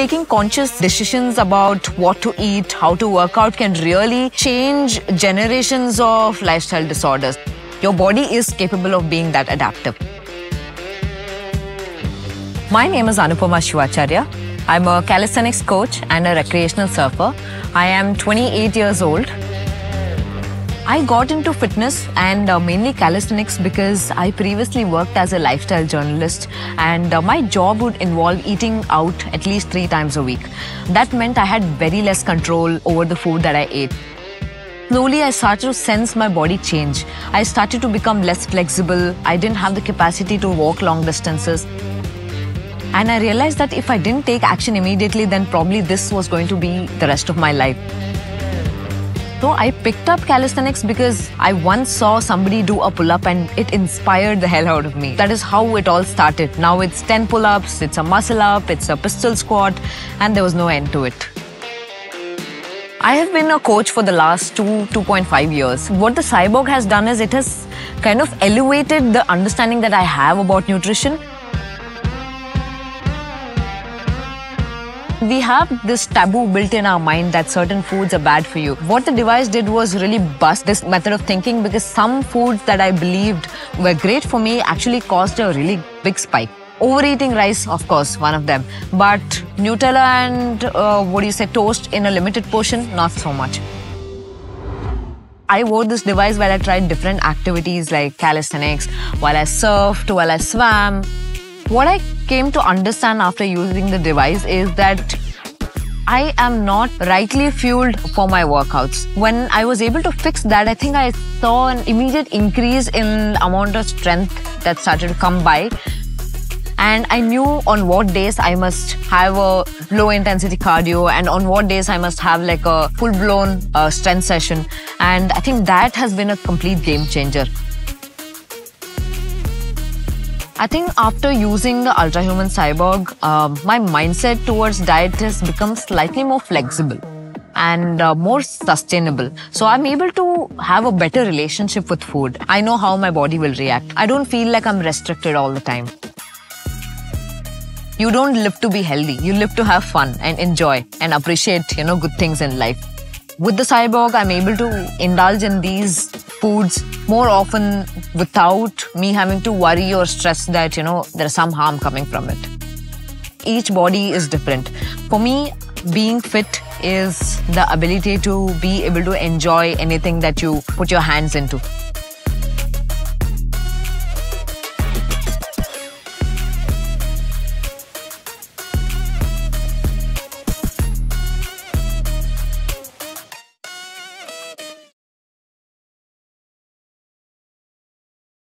taking conscious decisions about what to eat, how to work out can really change generations of lifestyle disorders. Your body is capable of being that adaptive. My name is Anupama Shivacharya. I'm a calisthenics coach and a recreational surfer. I am 28 years old. I got into fitness and mainly calisthenics because I previously worked as a lifestyle journalist, and my job would involve eating out at least 3 times a week. That meant I had very less control over the food that I ate. Slowly, I started to sense my body change. I started to become less flexible. I didn't have the capacity to walk long distances. And I realized that if I didn't take action immediately, then probably this was going to be the rest of my life. So I picked up calisthenics because I once saw somebody do a pull-up and it inspired the hell out of me. That is how it all started. Now it's 10 pull-ups, it's a muscle-up, it's a pistol squat, and there was no end to it. I have been a coach for the last 2.5 years. What the Cyborg has done is it has kind of elevated the understanding that I have about nutrition. We have this taboo built in our mind that certain foods are bad for you. What the device did was really bust this method of thinking, because some foods that I believed were great for me actually caused a really big spike. Overeating rice, of course, one of them. But Nutella and toast in a limited portion, not so much. I wore this device while I tried different activities like calisthenics, while I surfed, while I swam. What I came to understand after using the device is that I am not rightly fueled for my workouts. When I was able to fix that, I think I saw an immediate increase in the amount of strength that started to come by. And I knew on what days I must have a low-intensity cardio and on what days I must have like a full-blown strength session. And I think that has been a complete game changer. I think after using the ultrahuman cyborg, my mindset towards diet has become slightly more flexible and more sustainable. So I'm able to have a better relationship with food. I know how my body will react. I don't feel like I'm restricted all the time. You don't live to be healthy. You live to have fun and enjoy and appreciate, good things in life. With the Cyborg, I'm able to indulge in these foods more often without me having to worry or stress that, there's some harm coming from it. Each body is different. For me, being fit is the ability to be able to enjoy anything that you put your hands into.